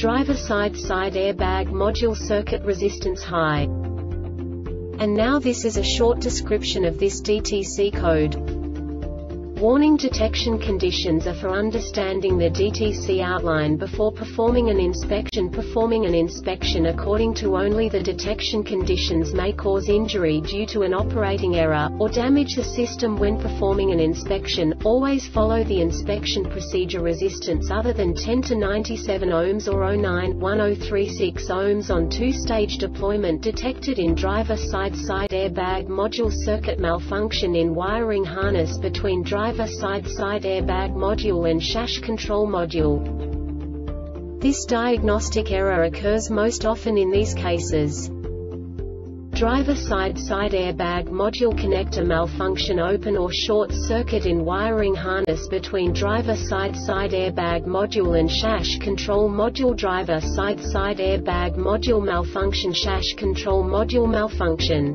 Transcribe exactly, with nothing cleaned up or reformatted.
driver side side airbag module circuit resistance high. And now this is a short description of this D T C code. Warning: detection conditions are for understanding the D T C outline before performing an inspection. Performing an inspection according to only the detection conditions may cause injury due to an operating error, or damage the system. When performing an inspection, always follow the inspection procedure. Resistance other than ten to ninety-seven ohms or zero point nine one zero three six ohms on two-stage deployment detected in driver side-side airbag module circuit malfunction in wiring harness between driver Driver-side-side airbag module and S A S control module. This diagnostic error occurs most often in these cases. Driver-side-side airbag module connector malfunction, open or short circuit in wiring harness between driver-side-side airbag module and S A S control module. Driver-side-side airbag module malfunction, S A S control module malfunction.